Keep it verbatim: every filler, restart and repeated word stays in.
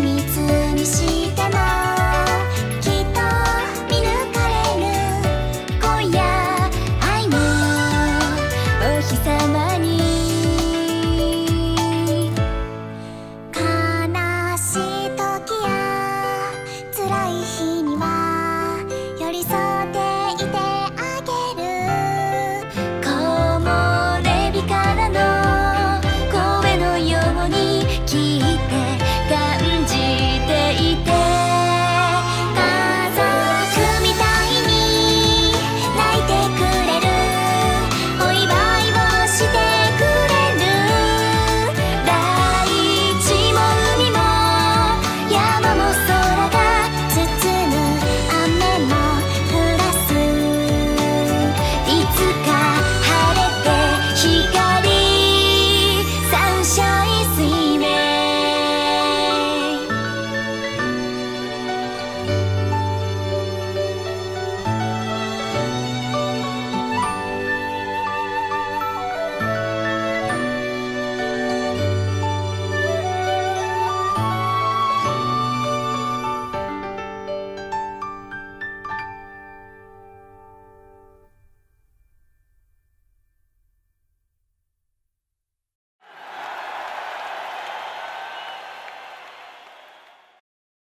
秘密